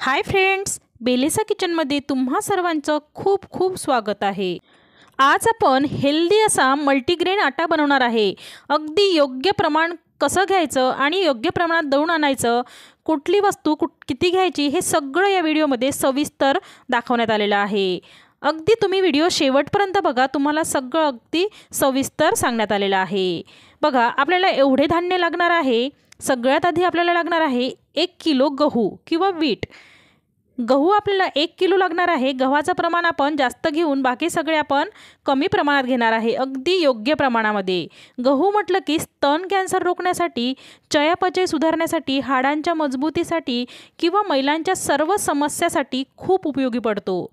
Hi friends, बेलेसा किचनमध्ये तुम्हा सर्वांचं खूप खूप स्वागत आहे। आज आपण हेल्दी असा मल्टीग्रेन आटा बनवणार आहे। अगदी योग्य प्रमाण कसं घ्यायचं आणि योग्य प्रमाणात दळून आणायचं, कुठली वस्तू किती घ्यायची हे सगळं या व्हिडिओमध्ये सविस्तर दाखवण्यात आलेलं आहे। अगदी तुम्ही व्हिडिओ शेवटपर्यंत बघा, तुम्हाला सगळं अगदी सविस्तर सांगण्यात आलेलं आहे। बघा, आपल्याला एवढे धान्य लागणार आहे। सगळ्यात आधी आपल्याला लागणार आहे 1 किलो गहू किंवा वीट। गहू आपल्याला 1 किलो लागणार आहे। गव्हाचं प्रमाण आपण जास्त घेऊन बाकी सगळे आपण कमी प्रमाणात घेणार आहे, अगदी योग्य प्रमाणामध्ये। गहू म्हटलं की स्तन कॅन्सर रोखण्यासाठी, चयापचय सुधारण्यासाठी, हाडांच्या मजबूतीसाठी किंवा महिलांच्या सर्व समस्यांसाठी खूप उपयोगी पडतो।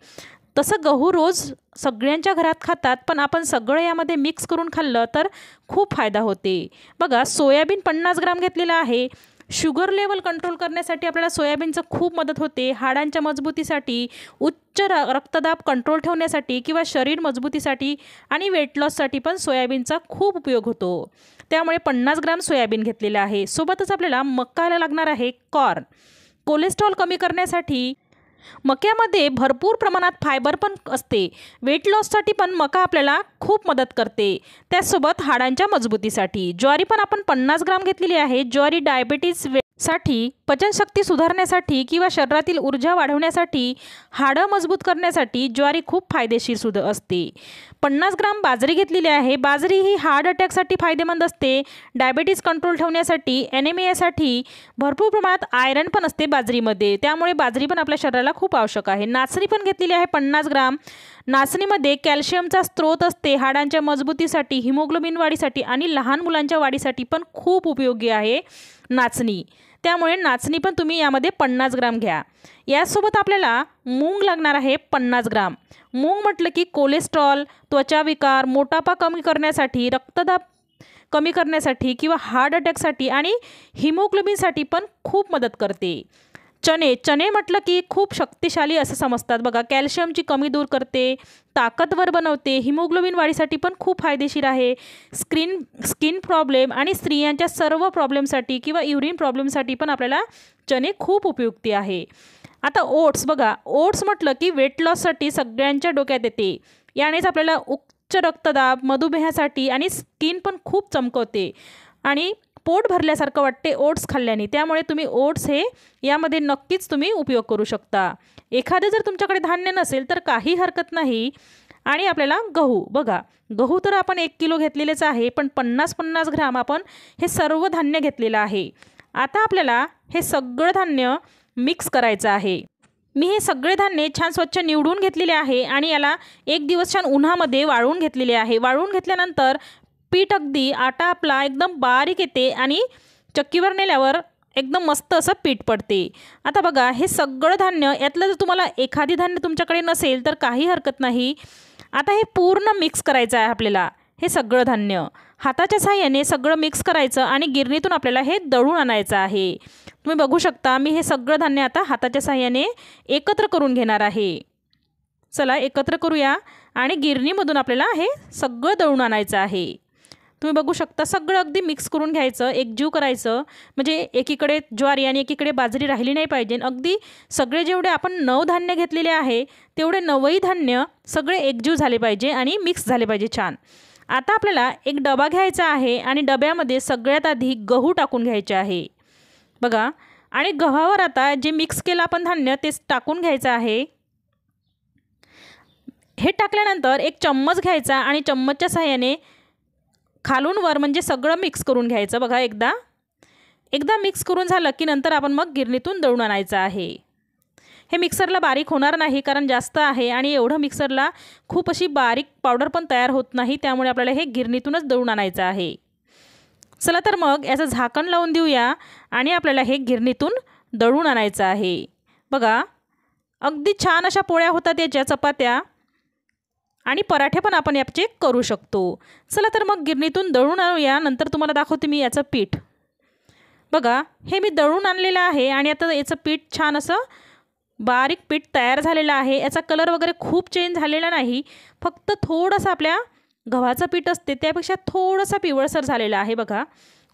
तसं गहू रोज सगळ्यांच्या घरात खातात, पण आपण सगळं यामध्ये मिक्स करून खाल्लं तर खूप फायदा होते। बघा, सोयाबीन 50 ग्राम घेतलेलं आहे। शुगर लेवल कंट्रोल करण्यासाठी आपल्याला सोयाबीनचं खूप मदत होते। हाडांच्या मजबूतीसाठी, उच्च रक्तदाब कंट्रोल ठेवण्यासाठी किंवा शरीर मजबूतीसाठी आणि वेट लॉससाठी पण सोयाबीनचा खूप उपयोग होतो। त्यामुळे 50 ग्राम सोयाबीन घेतलेलं आहे। सोबतच आपल्याला मक्याला लागणार आहे कॉर्न। कोलेस्ट्रॉल कमी करण्यासाठी मक्यामध्ये भरपूर प्रमाणात फायबर पण असते। वेट लॉससाठी पण मका आपल्याला खूप मदत करते। त्यासोबत हाडांच्या मजबूतीसाठी ज्वारी पण आपण 50 ग्राम घेतलेली आहे। ज्वारी डायबिटीज साठी, पचनशक्ती सुधारण्यासाठी किंवा शरीरातील ऊर्जा वाढवण्यासाठी, हाडं मजबूत करण्यासाठी ज्वारी खूप फायदेशीर सुद्धा असते। 50 ग्राम बाजरी घेतलेली आहे। बाजरी ही हार्ट अटॅकसाठी फायदेमंद असते। डायबिटीज कंट्रोल ठेवण्यासाठी, ॲनिमियासाठी भरपूर प्रमाणात आयरन पण असते बाजरीमध्ये, त्यामुळे बाजरी पण आपल्या शरीराला खूप आवश्यक आहे। नाचणी पण घेतलेली आहे 50 ग्राम। नाचणीमध्ये कॅल्शियमचा स्रोत असते। हाडांच्या मजबूतीसाठी, हिमोग्लोबिन वाढीसाठी आणि लहान मुलांच्या वाढीसाठी पण खूप उपयोगी आहे नाचणी। त्यामुळे नाचणी पण तुम्ही यामध्ये 50 ग्राम घ्या। यासोबत आपल्याला मूंग लागणार आहे 50 ग्राम। मूंग म्हटलं की कोलेस्ट्रॉल, त्वचा विकार, मोटापा कमी करण्यासाठी, रक्तदाब कमी करण्यासाठी किंवा हार्ट अटॅकसाठी आणि हिमोग्लोबिनसाठी पण खूप मदत करते। चणे, चणे म्हटलं की खूप शक्तिशाली असं समजतात। बघा, कॅल्शियमची कमी दूर करते, ताकदवर बनवते, हिमोग्लोबिन वाढीसाठी पण खूप फायदेशीर आहे। स्किन प्रॉब्लेम आणि स्त्रियांच्या सर्व प्रॉब्लेमसाठी किंवा युरिन प्रॉब्लेमसाठी पण आपल्याला चणे खूप उपयुक्त आहे। आता ओट्स बघा, ओट्स म्हटलं की वेट लॉससाठी सगळ्यांच्या डोक्यात येते। यानेच आपल्याला उच्च रक्तदाब, मधुमेहासाठी आणि स्किन पण खूप चमकवते आणि पोट भरल्यासारखं वाटते ओट्स खाल्ल्याने। त्यामुळे तुम्ही ओट्स हे यामध्ये नक्कीच तुम्ही उपयोग करू शकता। एखादं जर तुमच्याकडे धान्य नसेल तर काही हरकत नाही। आणि आपल्याला गहू बघा, गहू तर आपण 1 किलो घेतलेलेच आहे, पण 50-50 ग्राम आपण हे सर्व धान्य घेतलेलं आहे। आता आपल्याला हे सगळं धान्य मिक्स करायचं आहे। मी हे सगळे धान्य छान स्वच्छ निवडून घेतलेले आहे आणि याला 1 दिवस छान उन्हामध्ये वाळवून घेतलेले आहे। वाळवून घेतल्यानंतर पीठ अगदी आटा आपला एकदम बारीक येते आणि चक्कीवर नेल्यावर एकदम मस्त असं पीठ पडते। आता बघा, हे सगळं धान्य यातलं जर तुम्हाला एखादी धान्य तुमच्याकडे नसेल तर काही हरकत नाही। आता हे पूर्ण मिक्स करायचं आहे आपल्याला। हे सगळं धान्य हाताच्या साहाय्याने सगळं मिक्स करायचं आणि गिरणीतून आपल्याला हे दळून आणायचं आहे। तुम्ही बघू शकता, मी हे सगळं धान्य आता हाताच्या साहाय्याने एकत्र करून घेणार आहे। चला एकत्र करूया आणि गिरणीमधून आपल्याला हे सगळं दळून आणायचं आहे। तुम्ही बघू शकता, सगळं अगदी मिक्स करून घ्यायचं, एकजीव करायचं। म्हणजे एकीकडे ज्वारी आणि एकीकडे बाजरी राहिली नाही पाहिजे। अगदी सगळे जेवढे आपण 9 धान्य घेतलेले आहे तेवढे 9ही धान्य सगळे एकजीव झाले पाहिजे आणि मिक्स झाले पाहिजे छान। आता आपल्याला एक डबा घ्यायचा आहे आणि डब्यामध्ये सगळ्यात आधी गहू टाकून घ्यायचे आहे बघा। आणि गव्हावर आता जे मिक्स केलं आपण धान्य तेच टाकून घ्यायचं आहे। हे टाकल्यानंतर एक चम्मच घ्यायचा आणि चम्मचच्या साहाय्याने खालून वर म्हणजे सगळं मिक्स करून घ्यायचं बघा। एकदा मिक्स करून झालं की नंतर आपण मग गिरणीतून दळून आणायचं आहे। हे मिक्सरला बारीक होणार नाही कारण जास्त आहे आणि एवढं मिक्सरला खूप अशी बारीक पावडर पण तयार होत नाही, त्यामुळे आपल्याला हे गिरणीतूनच दळून आणायचं आहे। चला तर मग याचं झाकण लावून देऊया आणि आपल्याला हे गिरणीतून दळून आणायचं आहे बघा। अगदी छान अशा पोळ्या होतात याच्या, चपात्या आणि पराठे पण आपण याचे करू शकतो। चला तर मग गिरणीतून दळून आणूया, नंतर तुम्हाला दाखवते मी याचं पीठ बघा। हे मी दळून आणलेलं आहे आणि आता याचं पीठ छान असं बारीक पीठ तयार झालेलं आहे। याचा कलर वगैरे खूप चेंज झालेला नाही, फक्त थोडंसं आपल्या गव्हाचं पीठ असते त्यापेक्षा थोडंसं पिवळसर झालेलं आहे बघा।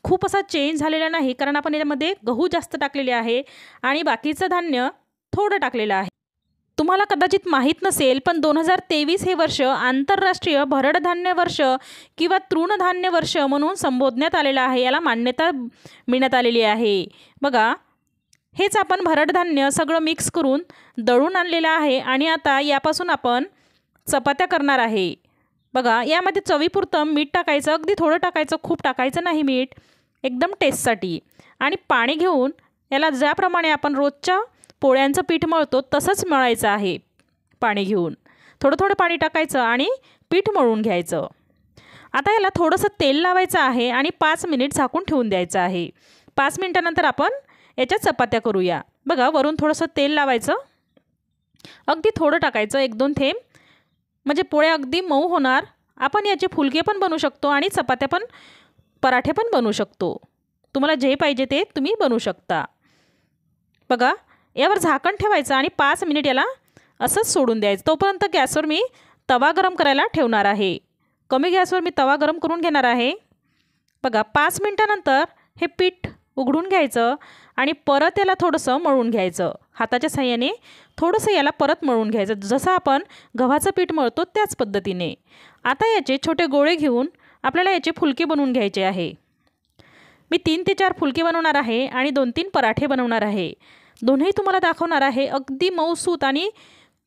खूप असा चेंज झालेला नाही कारण आपण यामध्ये गहू जास्त टाकलेले आहे आणि बाकीचं धान्य थोडं टाकलेलं आहे। तुम्हाला कदाचित माहित नसेल पण 2023 हे वर्ष आंतरराष्ट्रीय भरडधान्य वर्ष किंवा तृणधान्य वर्ष म्हणून संबोधण्यात आलेला आहे। याला मान्यता मिळण्यात आलेली आहे। बघा हेच आपण भरडधान्य सगळं मिक्स करून दळून आणलेलं आहे आणि आता यापासून आपण चपात्या करणार आहे। बघा यामध्ये चवीपुरतं मीठ टाकायचं, अगदी थोडं टाकायचं, खूप टाकायचं नाही मीठ, एकदम टेस्टसाठी। आणि पाणी घेऊन याला ज्याप्रमाणे आपण रोजच्या पोळ्यांचं पीठ मळतो तसंच मळायचं आहे। पाणी घेऊन थोडं थोडं पाणी टाकायचं आणि पीठ मळून घ्यायचं। आता याला थोडंसं तेल लावायचं आहे आणि 5 मिनिट झाकून ठेवून द्यायचं आहे। 5 मिनिटानंतर आपण याच्या चपात्या करूया। बघा वरून थोडंसं तेल लावायचं, अगदी थोडं टाकायचं, 1-2 थेंब, म्हणजे पोळ्या अगदी मऊ होणार। आपण याचे फुलके पण बनवू शकतो आणि चपात्या पण, पराठे पण बनवू शकतो। तुम्हाला जे पाहिजे ते तुम्ही बनवू शकता। बघा यावर झाकण ठेवायचं आणि 5 मिनिट याला असंच सोडून द्यायचं। तोपर्यंत गॅसवर मी तवा गरम करायला ठेवणार आहे। कमी गॅसवर मी तवा गरम करून घेणार आहे। बघा 5 मिनिटानंतर हे पीठ उघडून घ्यायचं आणि परत याला थोडंसं मळून घ्यायचं। हाताच्या साह्याने थोडंसं याला परत मळून घ्यायचं, जसं आपण गव्हाचं पीठ मळतो त्याच पद्धतीने। आता याचे छोटे गोळे घेऊन आपल्याला याचे फुलके बनवून घ्यायचे आहे। मी 3 ते 4 फुलके बनवणार आहे आणि 2-3 पराठे बनवणार आहे। दोन्ही तुम्हाला दाखवणार आहे। अगदी मऊसूत आणि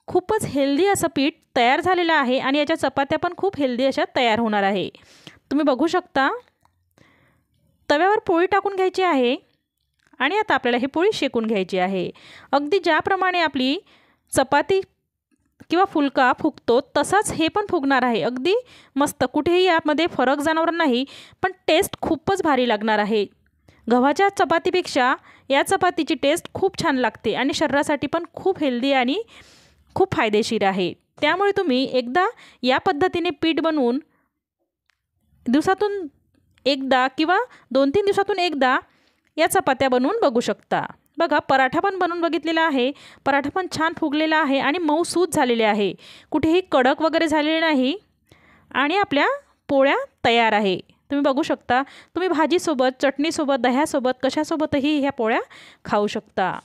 खूपच हेल्दी असं पीठ तयार झालेलं आहे आणि याच्या चपात्या पण खूप हेल्दी अशा तयार होणार आहे। तुम्ही बघू शकता तव्यावर पोळी टाकून घ्यायची आहे आणि आता आपल्याला ही पोळी शेकून घ्यायची आहे। अगदी ज्याप्रमाणे आपली चपाती किंवा फुलका फुगतो तसाच हे पण फुगणार आहे। अगदी मस्त, कुठेही यामध्ये फरक जाणवणार नाही, पण टेस्ट खूपच भारी लागणार आहे। गव्हाच्या चपातीपेक्षा या चपातीची टेस्ट खूप छान लागते आणि शरीरासाठी पण खूप हेल्दी आणि खूप फायदेशीर आहे। त्यामुळे तुम्ही एकदा या पद्धतीने पीठ बनवून दिवसातून एकदा किंवा 2-3 दिवसातून एकदा या चपात्या बनवून बघू शकता। बघा पराठा पण बनवून बघितलेला आहे। पराठा पण छान फुगलेला आहे आणि मऊसूत झालेले आहे, कुठेही कडक वगैरे झालेले नाही आणि आपल्या पोळ्या तयार आहे। तुम्ही बघू शकता, तुम्ही भाजीसोबत, चटणीसोबत, दह्यासोबत, कशासोबतही ह्या पोळ्या खाऊ शकता।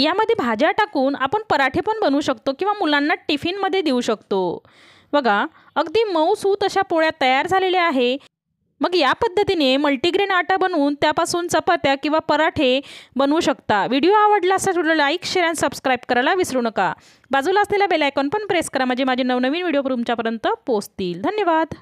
यामध्ये भाज्या टाकून आपण पराठे पण बनवू शकतो किंवा मुलांना टिफिनमध्ये देऊ शकतो। बघा अगदी मऊसूत अशा पोळ्या तयार झालेल्या आहे। मग या पद्धतीने मल्टीग्रेन आटा बनवून त्यापासून चपात्या किंवा पराठे बनवू शकता। व्हिडिओ आवडला असेल तर लाईक, शेअर आणि सबस्क्राईब करायला विसरू नका। बाजूला असलेला बेल आयकॉन पण प्रेस करा म्हणजे माझे नवनवीन व्हिडिओ तुमच्यापर्यंत पोहोचतील। धन्यवाद।